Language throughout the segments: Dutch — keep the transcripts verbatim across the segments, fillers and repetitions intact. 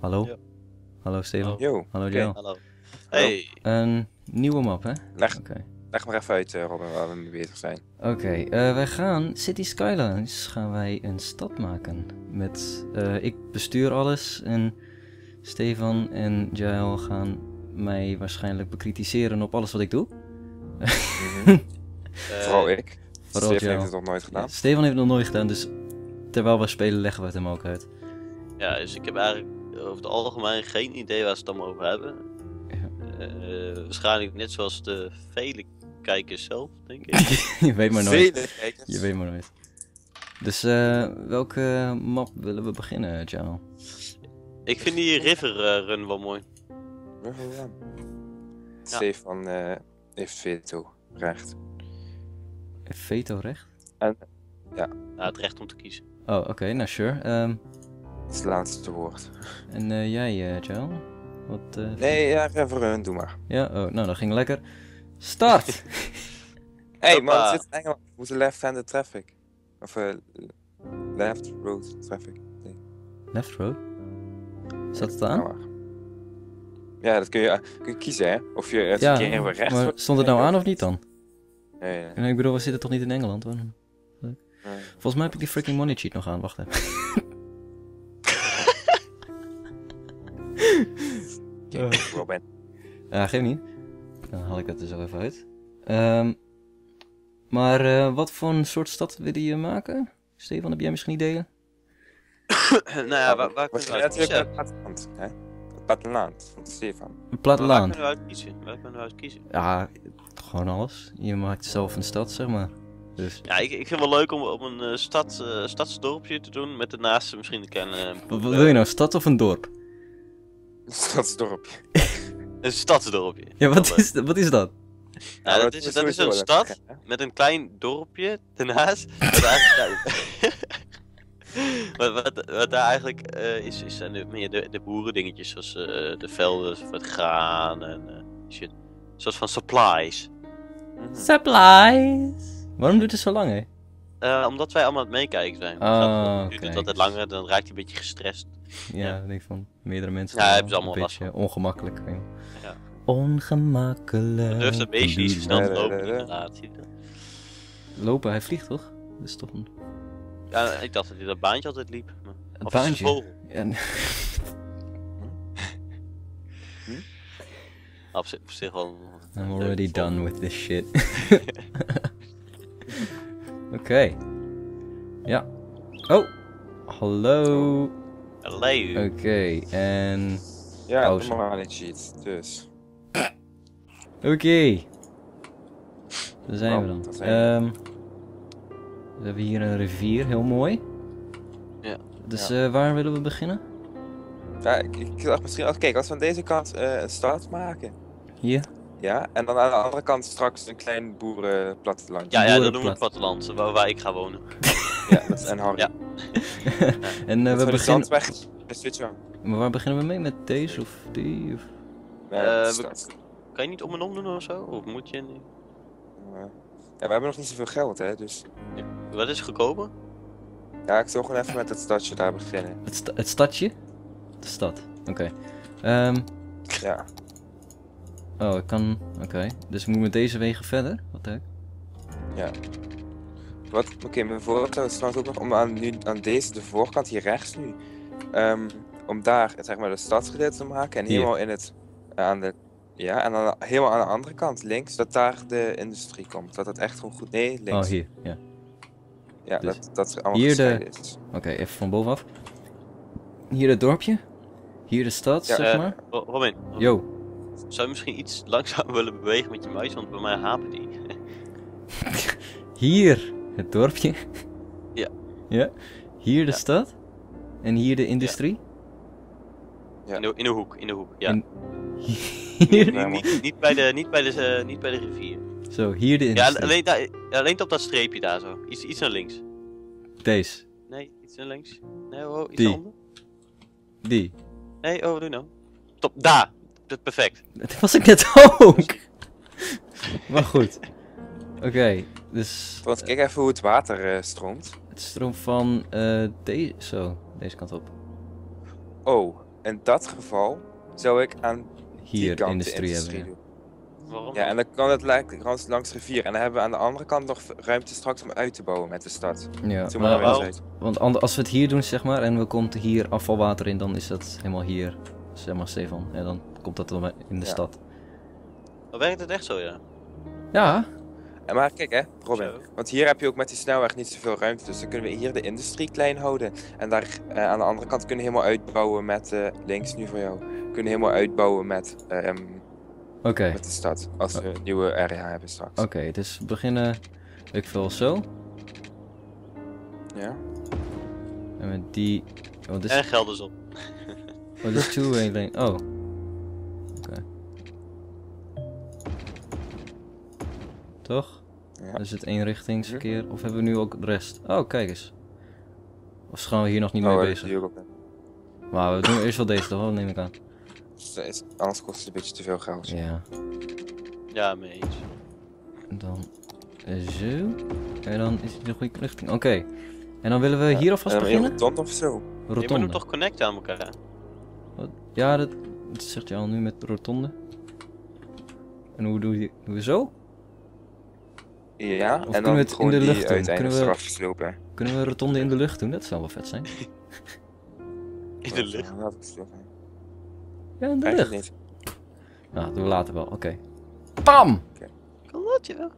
Hallo? Yo. Hallo Steven. Yo. Hallo Joe. Okay, hallo. Hey. Een nieuwe map, hè? Leg, okay. leg maar even uit, uh, Robin, waar we mee bezig zijn. Oké, okay, uh, wij gaan Cities: Skylines gaan wij een stad maken. Met, uh, ik bestuur alles en Stefan en Jael gaan mij waarschijnlijk bekritiseren op alles wat ik doe. Mm-hmm. uh, Vooral ik. Vooral Stefan heeft het nog nooit gedaan. Ja, Stefan heeft het nog nooit gedaan, dus terwijl we spelen leggen we het hem ook uit. Ja, dus ik heb eigenlijk over het algemeen geen idee waar ze het allemaal over hebben. Ja. Uh, waarschijnlijk net zoals de vele kijkers zelf, denk ik. Je weet maar nooit. Vele kijkers. Je weet maar nooit. Dus uh, welke map willen we beginnen, Jael? Ik vind die River uh, Run wel mooi. River Run? Stefan uh, heeft veto recht. Heeft veto recht? En, ja. ja, het recht om te kiezen. Oh, oké, okay, nou sure. Um, Het is het laatste woord. En uh, jij, uh, Jael? Wat, uh, nee, ja, River Run, doe maar. Ja, oh, nou, dat ging lekker. Start! Hé, hey, man, het zit in Engeland. We moeten left-handed traffic. Of uh, left road traffic. Nee. Left road? Zat het aan? Ja, dat kun je, kun je kiezen, hè? Of je het ja, keer weer rechts. Maar stond het nou aan of niet dan? Nee, nee. nee. Ik bedoel, we zitten toch niet in Engeland? Hoor. Nee. Volgens mij heb ik die freaking money cheat nog aan. Wacht even. Ja, Robin. Ja, geef niet. Dan haal ik dat er zo even uit. Um, maar uh, wat voor een soort stad wil je maken? Stefan, heb jij misschien ideeën? Nou ja, waar, waar kunnen we uit kiezen? Het platteland, hè? Het platteland van Stefan. Het platteland. Waar kunnen we uit kiezen? Waar kunnen we uit kiezen? Ja, gewoon alles. Je maakt zelf een stad, zeg maar. Dus. Ja, ik, ik vind het wel leuk om, om een uh, stad, uh, stadsdorpje te doen met daarnaast misschien een kleine... Uh, wat wil je nou, stad of een dorp? Een stadsdorpje. Een stadsdorpje. Ja, wat is, wat is dat? Nou, ja, dat is, dat is een stad met een klein dorpje daarnaast. Wat eigenlijk, wat, wat, wat daar eigenlijk uh, is, is zijn de, meer de, de boerendingetjes zoals uh, de velden, het graan en uh, shit. Zoals van supplies. Mm. Supplies! Waarom duurt het zo lang, hè? Uh, omdat wij allemaal aan het meekijken zijn. Oh, dat duurt okay. het altijd langer, dan raakt hij een beetje gestrest. Ja, ja. Ik denk van meerdere mensen. Ja, hebben ze allemaal een beetje ongemakkelijk. Ja. Ja. Ongemakkelijk. Dan durft een beetje niet zo snel te lopen, inderdaad. Lopen, hij vliegt toch? Dat is toch een... Ja, ik dacht dat hij dat baantje altijd liep. Maar... Het of baantje? Is een vogel. Op zich wel... I'm already done with this shit. Oké. Okay. Ja. Oh! Hallo! Hallo! Oké, okay, en... Ja, oh, de money cheat, dus... Oké! Okay. Daar zijn oh, we dan. Zijn we. Um, we hebben hier een rivier, heel mooi. Ja. Dus ja. Uh, waar willen we beginnen? Ja, ik, ik dacht misschien... Als, kijk, als we aan deze kant uh, een start maken... Hier? Ja, en dan aan de andere kant straks een klein boerenplatteland. Ja, ja, dat noemen we het platteland, waar, waar ik ga wonen. Ja, dat is en Harry. Ja. Ja. En uh, we beginnen... Weg. Maar waar beginnen we mee? Met deze of die? Of... Uh, we... Kan je niet om en om doen of zo? Of moet je niet? Ja, we hebben nog niet zoveel geld, hè, dus... Ja. Wat is goedkoper? Ja, ik zou gewoon even met het stadje daar beginnen. Het, sta het stadje? De stad, oké. Okay. Ehm um... Ja. Oh, ik kan... Oké. Okay. Dus ik moet met deze wegen verder? Wat heck? Ja. Wat... Oké, okay, mijn voorstel is trouwens ook nog om aan, nu, aan deze, de voorkant hier rechts nu... Um, om daar, zeg maar, de stadsgedeelte te maken en hier. Helemaal in het... Aan de, ja, en dan helemaal aan de andere kant, links, dat daar de industrie komt. Dat het echt gewoon goed... Nee, links. Oh, hier. Ja. Ja, dus dat, dat er allemaal gescheiden de... is. Oké, okay, even van bovenaf. Hier het dorpje. Hier de stad, ja, zeg uh, maar. Robin. Yo. Zou je misschien iets langzamer willen bewegen met je muis, want bij mij hapert die. Hier het dorpje. Ja. Ja. Hier de ja. stad. En hier de industrie. Ja. In, de, in de hoek, in de hoek, ja. En... Hier... Nee, niet, niet, bij de, niet, bij de, uh, niet bij de rivier. Zo, hier de industrie. Ja, alleen, daar, alleen op dat streepje daar zo. Iets, iets naar links. Deze. Nee, iets naar links. Nee, oh, iets die. naar onder. Die. Nee, oh, wat doe je nou? Top, daar! Dat perfect. Dat was ik net ook. Maar goed. Oké, okay, dus... Want kijk even hoe het water uh, stroomt. Het stroomt van uh, deze... Zo, deze kant op. Oh, uh, in dat geval zou ik aan hier die industrie, industrie hebben. Waarom? Ja, en dan kan het langs, langs rivier. En dan hebben we aan de andere kant nog ruimte straks om uit te bouwen met de stad. Ja, maar, wel, uit. Want als we het hier doen, zeg maar, en we komt hier afvalwater in, dan is dat helemaal hier. Zeg maar, Stefan. En dan komt dat dan in de ja. stad. Dan werkt het echt zo, ja? Ja. En maar kijk, hè, Robin. Zo. Want hier heb je ook met die snelweg niet zoveel ruimte. Dus dan kunnen we hier de industrie klein houden. En daar uh, aan de andere kant kunnen we helemaal uitbouwen met... Uh, links nu voor jou. Kunnen we helemaal uitbouwen met... Uh, um, Oké. Okay. Met de stad, als we een nieuwe area hebben straks. Oké, okay, dus we beginnen, ik vul zo. Ja. En met die... Oh, dit... En geld is op. Oh, dit is two-way lane. Oh. Oké. Okay. Toch? Ja. Is het eenrichtingsverkeer? Of hebben we nu ook de rest? Oh, kijk eens. Of gaan we hier nog niet oh, mee bezig? Ook maar we doen eerst wel deze toch, neem ik aan. Anders kost het een beetje te veel geld. Ja. Ja, mee eens. Dan zo. En dan is het de goede richting. Oké. Okay. En dan willen we ja, hier alvast uh, beginnen? Rotonde of zo? Rotonde. Je moet hem toch connecten aan elkaar? Wat? Ja, dat, dat zegt je al nu met rotonde. En hoe doe je doen we zo? Ja, of en dan we het in de lucht doen? Kunnen we, kunnen we rotonde in de lucht doen? Dat zou wel vet zijn. In de lucht? Ja, in de lucht. Niet. Nou, dat doen we later wel. Oké. Okay. Pam! Okay. Kan dat, ja?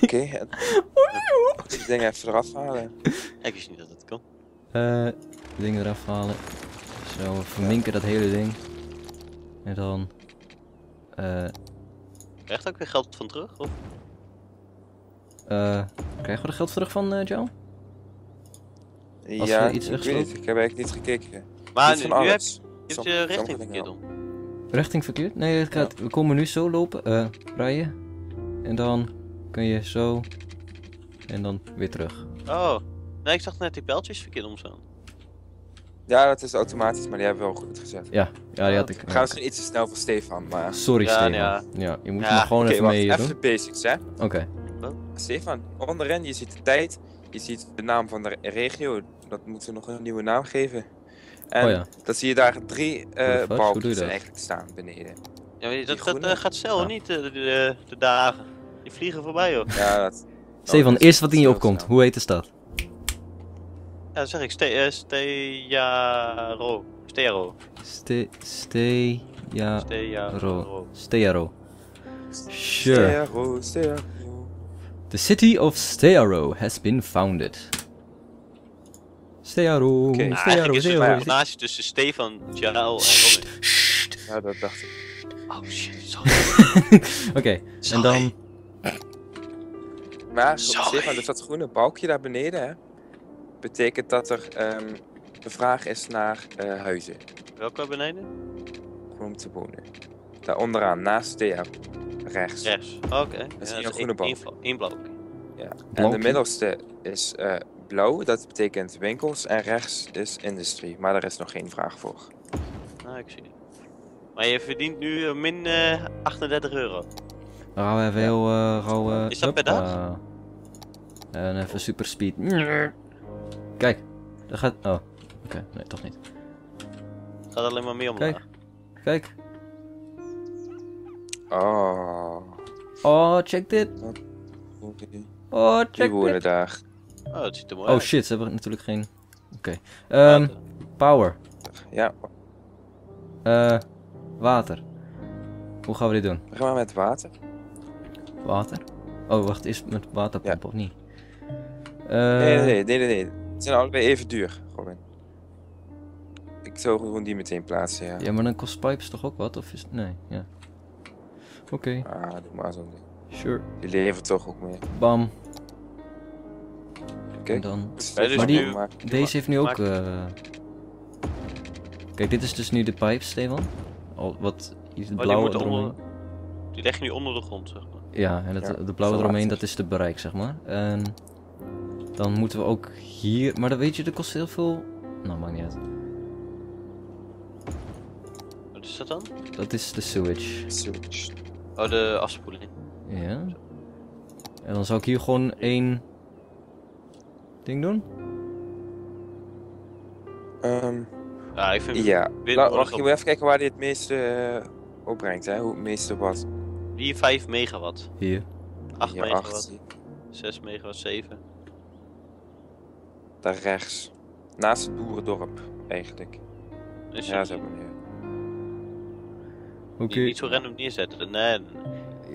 Oké. Ik moet die dingen even eraf halen. Ik wist niet dat dat kan. Eh, uh, dingen eraf halen. Zo, verminken ja. dat hele ding. En dan... Uh, krijg je ook weer geld van terug, of? Uh, krijgen we er geld terug van, uh, Joe? Als ja, iets ik weet niet. Ik heb eigenlijk niet gekeken. Maar niet nu, nu heb je... Je hebt je richting verkeerd om. Richting verkeerd? Nee, het gaat, ja. we komen nu zo lopen, uh, rijden. En dan kun je zo. En dan weer terug. Oh, nee, ik zag net die pijltjes verkeerd om staan. Ja, dat is automatisch, maar die hebben we wel goed gezet. Ja, ja die had ik. We gaan misschien iets te snel voor Stefan, maar. Sorry, ja, Stefan. Ja. ja, je moet ja. maar gewoon okay, even mee. Even de basics, hè? Oké. Okay. Stefan, onderin, je ziet de tijd, je ziet de naam van de regio. Dat moeten we nog een nieuwe naam geven. En oh ja. dan zie je daar drie uh, balkjes eigenlijk staan beneden. Ja, maar dat gaat, uh, gaat snel ja. niet, uh, de, de, de dagen. Die vliegen voorbij, hoor. Ja, dat... Stefan, eerst wat in je opkomt. Snel. Hoe heet de stad? Ja, dat zeg ik. Ste... Uh, Stearo. Stearo. Ste... Stearo. Stearo. Stearo. Sure. Stearo, Stearo. The city of Stearo has been founded. Stearo, okay. nou, Stearo, is er een relatie tussen Stefan, Jarl en Robin. Ja, dat dacht ik. Oh shit, sorry. Oké, okay, en dan... Maar, Stefan, dus dat groene balkje daar beneden, hè, betekent dat er um, een vraag is naar uh, huizen. Welke beneden? Gewoon om te wonen. Daar onderaan, naast Stearo. Rechts. Rechts, oké. Okay. Dat is ja, een dat groene balkje. Eén balkje. Ja. En de middelste is... Uh, blauw, dat betekent winkels en rechts is industrie, maar daar is nog geen vraag voor. Nou, ik zie het. Maar je verdient nu uh, min uh, achtendertig euro. Dan gaan we even heel uh, gauw... Uh, is dat up, per dag? Uh, en even super speed. Kijk, dat gaat... Oh, oké, okay. nee, toch niet. Het gaat alleen maar meer omlaag. Kijk, kijk. Oh. Oh, check dit. Okay. Oh, check dit. Die woorden daar. Oh, dat ziet er mooi uit. Oh shit, ze hebben natuurlijk geen... Oké. Okay. Um, power. Ja. Uh, water. Hoe gaan we dit doen? We gaan maar met water. Water? Oh, wacht, is het met waterpomp ja. of niet? Uh... Nee, nee, nee, nee, nee. Het zijn allebei even duur, Robin. Ik zou gewoon die meteen plaatsen, ja. Ja, maar dan kost pipes toch ook wat? Of is... Nee, ja. Oké. Okay. Ah, doe maar zo'n ding. Sure. Die levert toch ook mee. Bam. En dan... Ja, dus maar die... nu... deze heeft nu ook... Uh... Kijk, dit is dus nu de pipes, Stefan. Al, wat... Hier is het blauwe oh, die, onder... die leg je nu onder de grond, zeg maar. Ja, en het, ja, de blauwe eromheen, dat is de bereik, zeg maar. En... dan moeten we ook hier... Maar dan weet je, dat kost heel veel... Nou, maakt niet uit. Wat is dat dan? Dat is de sewage. Sewage. Oh, de afspoeling. Ja. En dan zou ik hier gewoon één... ding doen? Um, Ah, ik vind ja, nou, je moet even kijken waar die het meeste uh, opbrengt, hè? Hoe het meeste wat? Hier vijf megawatt. Hier. acht megawatt. acht. zes megawatt, zeven. Daar rechts. Naast het boerendorp, eigenlijk. Is ja, zo meneer. Oké. Okay. Niet zo random neerzetten, nee.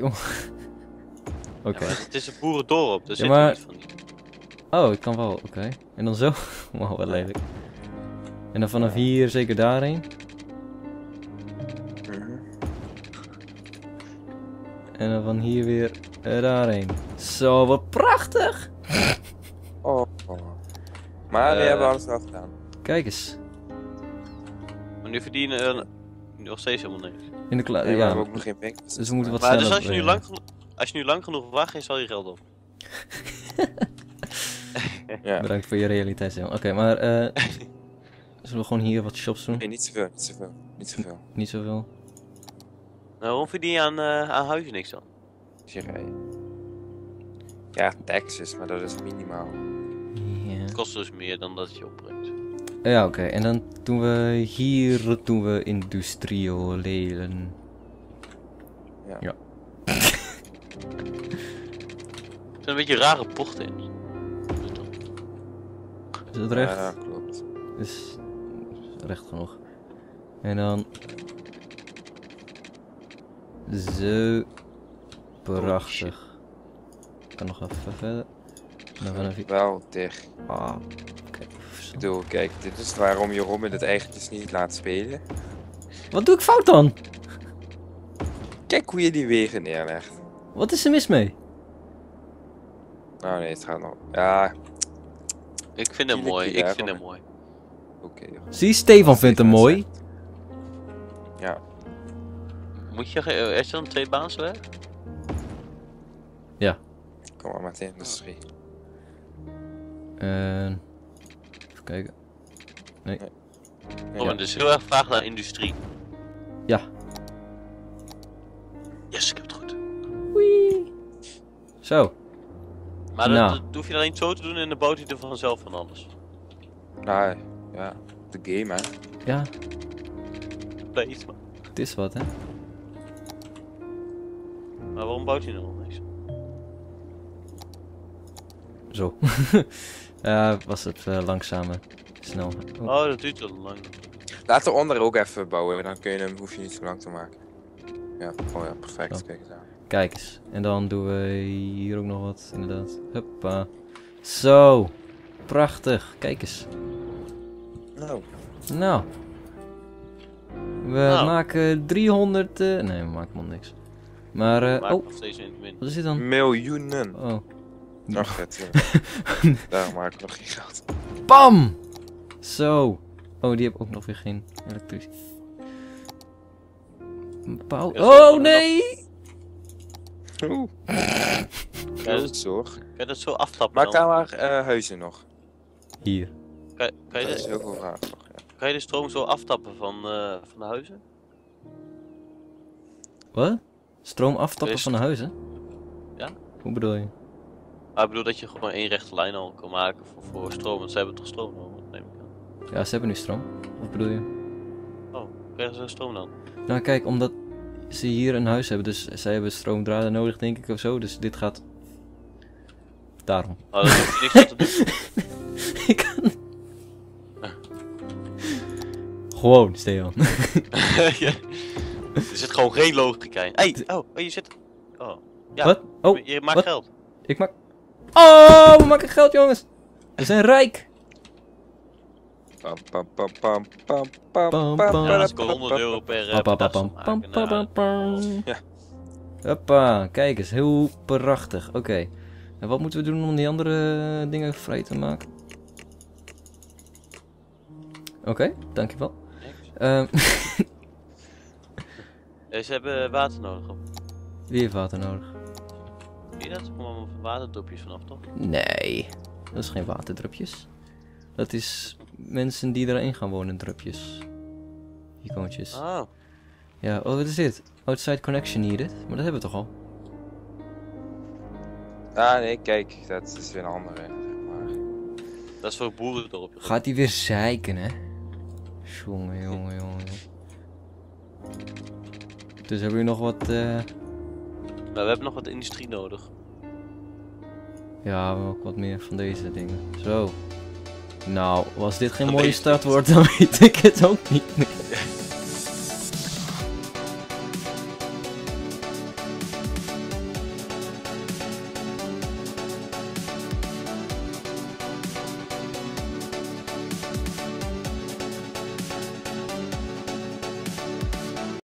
Oké. Okay. Ja, het is een boerendorp, dus ja, zit maar... er niet van. Oh, ik kan wel, oké. Okay. En dan zo? Wow, wat lelijk. En dan vanaf hier zeker daarheen. Mm-hmm. En dan van hier weer daarheen. Zo, wat prachtig! Oh. Maar we uh, hebben alles al gedaan. Kijk eens. Maar nu verdienen we uh, nog steeds helemaal niks. In de klaar. Ja, ja, we hebben ook nog geen bank. Dus we moeten wat maar sneller. Maar dus als je, nu lang als je nu lang genoeg wacht, is al je geld op. Ja. Bedankt voor je realiteit, Oké, okay, maar eh... Uh, zullen we gewoon hier wat shops doen? Nee, niet zoveel, niet zoveel, niet zoveel. N niet zoveel. Nou, waarom verdien je aan, uh, aan huizen niks dan? Ja, taxes, maar dat is minimaal. Yeah. Het kost dus meer dan dat je opbrengt. Ja, oké. Okay. En dan doen we hier doen we industriolelen. Ja. Ja. Er zijn een beetje rare bochten in. Is dat recht? Ja, klopt. Is recht genoeg. En dan... Zo... Prachtig. Ik kan nog even verder. Geweldig. Ah, oké. Ik bedoel, kijk, dit is waarom je Robin het eigenlijk niet laat spelen. Wat doe ik fout dan? Kijk hoe je die wegen neerlegt. Wat is er mis mee? Oh nee, het gaat nog... Ja... Ik vind hem mooi, ik vind hem mooi. Oké. Okay, zie, Stefan vindt hem mooi. Ja. Moet je... Is er dan twee baansen weg? Ja. Kom maar met de industrie. Uh, even kijken. Nee. nee. Oh, ja. Het is heel erg vraag naar industrie. Ja. Yes, ik heb het goed. Wee. Zo. Maar dat, nou. dat hoef je dan niet zo te doen en dan bouwt hij er vanzelf van alles. Nee, ja. De game, hè. Ja. Please, man. Het is wat, hè. Maar waarom bouwt hij nog niks? Zo. uh, was het uh, langzamer. Snel. Oh. oh, dat duurt wel lang. Laat eronder ook even bouwen, dan kun je hem, hoef je niet zo lang te maken. Ja, oh ja, perfect. Oh. Kijk eens aan. Kijk eens. En dan doen we hier ook nog wat, inderdaad. Hoppa. Zo. Prachtig. Kijk eens. Nou. Nou. We nou. maken driehonderd... Uh... Nee, we maken nog niks. Maar... Uh... Maak oh. nog steeds in win. Wat is dit dan? Miljoenen. Oh. Nog het. Uh... Daar maak ik nog geen geld. Bam! Zo. Oh, die heb ook nog weer geen elektrisch. Pauw. Oh, nee! Oeh. Ja, dat is zorg. Kan je dat zo aftappen? Maak daar maar uh, huizen nog. Hier. Kan, kan, je, dat is de, heel vraag, nog, ja. kan je de stroom zo aftappen van, uh, van de huizen? Wat? Stroom aftappen je... van de huizen? Ja. Hoe bedoel je? Ah, ik bedoel dat je gewoon één rechte lijn al kan maken voor, voor stroom, want ze hebben toch stroom nodig, neem ik aan. Ja, ze hebben nu stroom. Wat bedoel je? Oh, krijgen ze stroom dan? Nou kijk, omdat... ze hier een huis hebben, dus zij hebben stroomdraden nodig, denk ik, of zo. Dus dit gaat... daarom. Oh, dat hoef je niks te doen. Ik kan... Ah. Gewoon, Stefan. Ja. Er zit gewoon geen logica in. Hey, oh, oh, je zit... Oh. Ja. Wat? Oh, je maakt wat? Geld. Ik maak... Oh, we maken geld, jongens! We zijn rijk! Pam pam pam pam pam pam pam. Ja, dat is honderd euro per pam pam pam. Hoppa, kijk eens, heel prachtig. Oké. Okay. En wat moeten we doen om die andere dingen vrij te maken? Oké, okay, dankjewel. Um, Ze hebben water nodig. Op. Wie heeft water nodig? Zie je dat? Er komen waterdrupjes vanaf, toch? Nee, dat is geen waterdrupjes. Dat is... mensen die erin gaan wonen, drupjes. Icoontjes. Oh. Ja, oh, wat is dit? Outside connection needed. Maar dat hebben we toch al? Ah, nee, kijk. Dat is weer een andere. Maar... dat is voor boeren erop. Gaat hij weer zeiken, hè? Jongen, jongen, jongen. Dus hebben we nog wat... Uh... Nou, we hebben nog wat industrie nodig. Ja, we hebben ook wat meer van deze dingen. Zo. Nou, als dit geen mooie start wordt, dan weet ik het ook niet meer.